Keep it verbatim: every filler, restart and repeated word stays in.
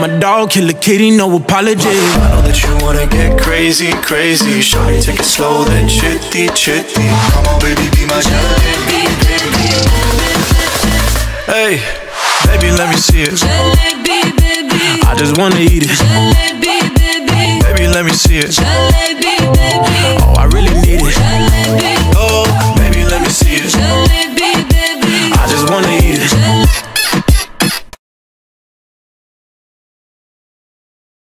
I'm a dog, kill a kitty, no apology. I know that you wanna get crazy, crazy. Shawty, take it slow, then chitty, chitty. Come on, baby, be my jalebi, baby. Hey, baby, let me see it. Jalebi, baby. I just wanna eat it. Jalebi, baby. Baby, let me see it. Jalebi.